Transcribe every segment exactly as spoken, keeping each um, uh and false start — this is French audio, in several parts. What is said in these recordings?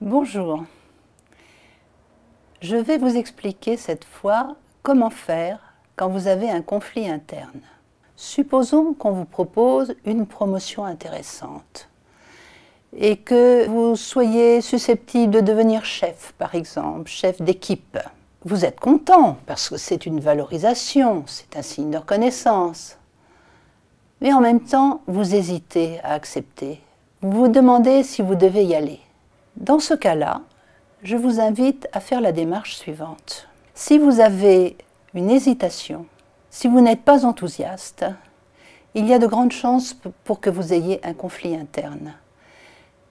Bonjour, je vais vous expliquer cette fois comment faire quand vous avez un conflit interne. Supposons qu'on vous propose une promotion intéressante et que vous soyez susceptible de devenir chef, par exemple, chef d'équipe. Vous êtes content parce que c'est une valorisation, c'est un signe de reconnaissance. Mais en même temps, vous hésitez à accepter. Vous vous demandez si vous devez y aller. Dans ce cas-là, je vous invite à faire la démarche suivante. Si vous avez une hésitation, si vous n'êtes pas enthousiaste, il y a de grandes chances pour que vous ayez un conflit interne.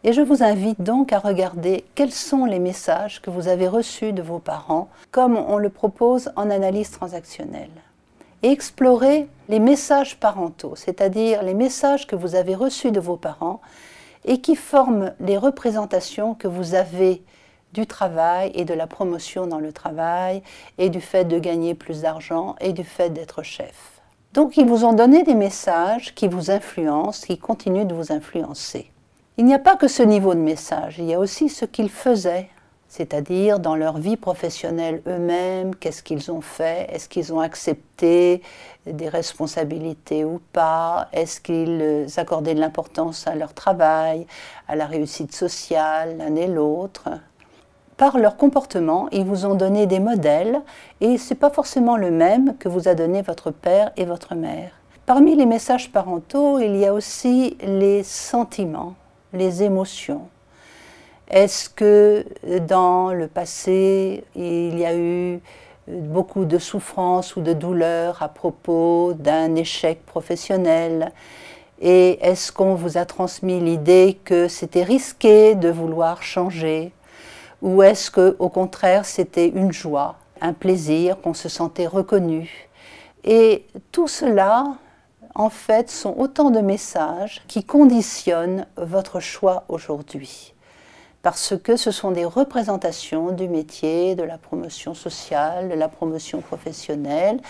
Et je vous invite donc à regarder quels sont les messages que vous avez reçus de vos parents, comme on le propose en analyse transactionnelle. Et explorer les messages parentaux, c'est-à-dire les messages que vous avez reçus de vos parents et qui forment les représentations que vous avez du travail et de la promotion dans le travail et du fait de gagner plus d'argent et du fait d'être chef. Donc ils vous ont donné des messages qui vous influencent, qui continuent de vous influencer. Il n'y a pas que ce niveau de message, il y a aussi ce qu'ils faisaient, c'est-à-dire dans leur vie professionnelle eux-mêmes, qu'est-ce qu'ils ont fait, est-ce qu'ils ont accepté des responsabilités ou pas, est-ce qu'ils accordaient de l'importance à leur travail, à la réussite sociale, l'un et l'autre. Par leur comportement, ils vous ont donné des modèles et ce n'est pas forcément le même que vous a donné votre père et votre mère. Parmi les messages parentaux, il y a aussi les sentiments, les émotions. Est-ce que dans le passé, il y a eu beaucoup de souffrance ou de douleur à propos d'un échec professionnel? Et est-ce qu'on vous a transmis l'idée que c'était risqué de vouloir changer? Ou est-ce qu'au contraire, c'était une joie, un plaisir, qu'on se sentait reconnu? Et tout cela, en fait, sont autant de messages qui conditionnent votre choix aujourd'hui. Parce que ce sont des représentations du métier, de la promotion sociale, de la promotion professionnelle,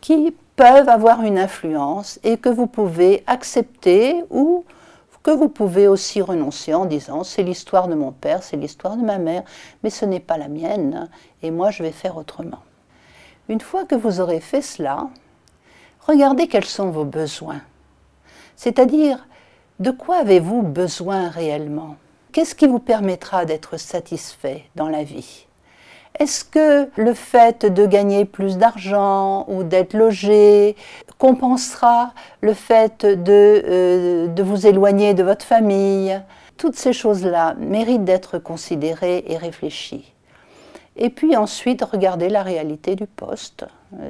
qui peuvent avoir une influence et que vous pouvez accepter ou que vous pouvez aussi renoncer en disant « c'est l'histoire de mon père, c'est l'histoire de ma mère, mais ce n'est pas la mienne et moi je vais faire autrement ». Une fois que vous aurez fait cela, regardez quels sont vos besoins, c'est-à-dire de quoi avez-vous besoin réellement? Qu'est-ce qui vous permettra d'être satisfait dans la vie? Est-ce que le fait de gagner plus d'argent ou d'être logé compensera le fait de, euh, de vous éloigner de votre famille? Toutes ces choses-là méritent d'être considérées et réfléchies. Et puis ensuite, regardez la réalité du poste,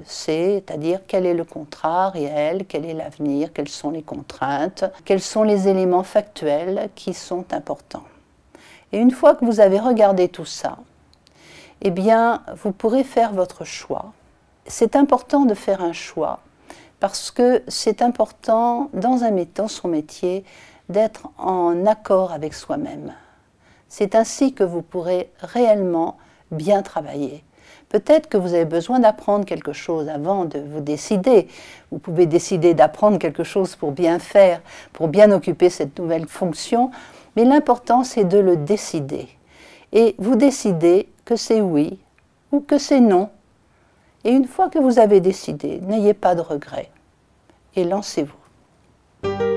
c'est-à-dire quel est le contrat réel, quel est l'avenir, quelles sont les contraintes, quels sont les éléments factuels qui sont importants. Et une fois que vous avez regardé tout ça, eh bien, vous pourrez faire votre choix. C'est important de faire un choix parce que c'est important, dans un métier, dans son métier, d'être en accord avec soi-même. C'est ainsi que vous pourrez réellement bien travailler. Peut-être que vous avez besoin d'apprendre quelque chose avant de vous décider. Vous pouvez décider d'apprendre quelque chose pour bien faire, pour bien occuper cette nouvelle fonction, mais l'important c'est de le décider. Et vous décidez que c'est oui ou que c'est non. Et une fois que vous avez décidé, n'ayez pas de regrets et lancez-vous.